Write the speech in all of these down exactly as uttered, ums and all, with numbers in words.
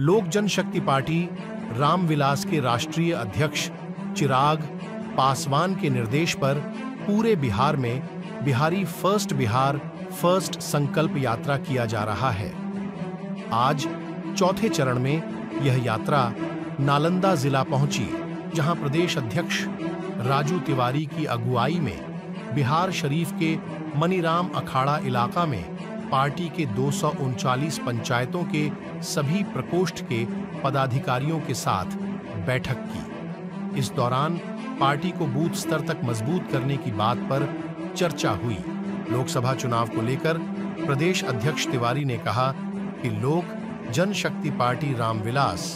लोक जनशक्ति पार्टी रामविलास के राष्ट्रीय अध्यक्ष चिराग पासवान के निर्देश पर पूरे बिहार में बिहारी फर्स्ट बिहार फर्स्ट संकल्प यात्रा किया जा रहा है। आज चौथे चरण में यह यात्रा नालंदा जिला पहुंची, जहां प्रदेश अध्यक्ष राजू तिवारी की अगुवाई में बिहार शरीफ के मनीराम अखाड़ा इलाका में पार्टी के दो सौ उनचालीस पंचायतों के सभी प्रकोष्ठ के पदाधिकारियों के साथ बैठक की। इस दौरान पार्टी को बूथ स्तर तक मजबूत करने की बात पर चर्चा हुई। लोकसभा चुनाव को लेकर प्रदेश अध्यक्ष तिवारी ने कहा कि लोक जनशक्ति पार्टी रामविलास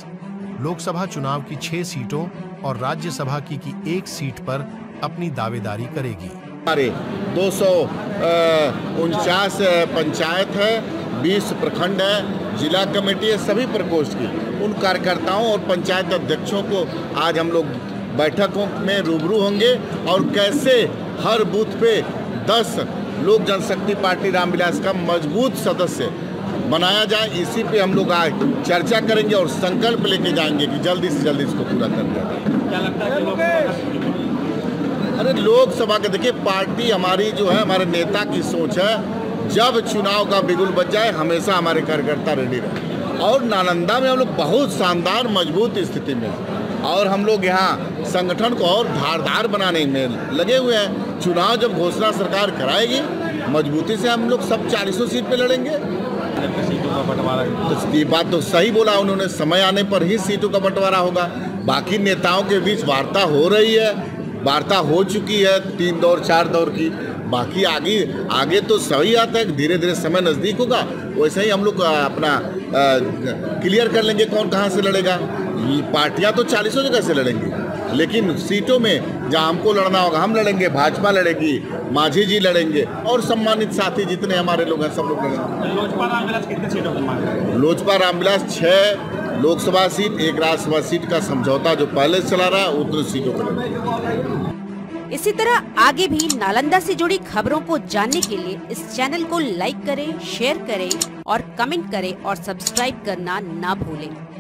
लोकसभा चुनाव की छह सीटों और राज्यसभा की, की एक सीट पर अपनी दावेदारी करेगी। हमारे दो सौ उनचास पंचायत है, बीस प्रखंड है, जिला कमेटी है, सभी प्रकोष्ठ की उन कार्यकर्ताओं और पंचायत अध्यक्षों को आज हम लोग बैठकों में रूबरू होंगे और कैसे हर बूथ पे दस लोक जनशक्ति पार्टी रामविलास का मजबूत सदस्य बनाया जाए, इसी पे हम लोग आज चर्चा करेंगे और संकल्प लेके जाएंगे कि जल्दी से जल्दी इसको पूरा कर दिया जाए। अरे लोकसभा के देखिए पार्टी हमारी जो है, हमारे नेता की सोच है, जब चुनाव का बिगुल बज जाए हमेशा हमारे कार्यकर्ता रेडी रहे। और नालंदा में हम लोग बहुत शानदार मजबूत स्थिति में और हम लोग यहाँ संगठन को और धारदार बनाने में लगे हुए हैं। चुनाव जब घोषणा सरकार कराएगी मजबूती से हम लोग सब चालीसों सीट पे लड़ेंगे। तो ये बात तो सही बोला उन्होंने, समय आने पर ही सीटों का बंटवारा होगा। बाकी नेताओं के बीच वार्ता हो रही है, वार्ता हो चुकी है तीन दौर चार दौर की, बाकी आगे आगे तो सही आता है, धीरे धीरे समय नज़दीक होगा वैसे ही हम लोग अपना आ, क्लियर कर लेंगे कौन कहाँ से लड़ेगा। पार्टियां तो चालीसों जगह से लड़ेंगी, लेकिन सीटों में जहाँ हमको लड़ना होगा हम लड़ेंगे, भाजपा लड़ेगी, माझी जी लड़ेंगे और सम्मानित साथी जितने हमारे लोग हैं सब लोग लड़ेंगे। लोजपा रामविलास कितने सीटों पर? लोजपा रामविलास छः लोकसभा सीट एक राज्यसभा सीट का समझौता जो पहले चला रहा है उतनी सीटों पर। इसी तरह आगे भी नालंदा से जुड़ी खबरों को जानने के लिए इस चैनल को लाइक करें, शेयर करें और कमेंट करें और सब्सक्राइब करना ना भूलें।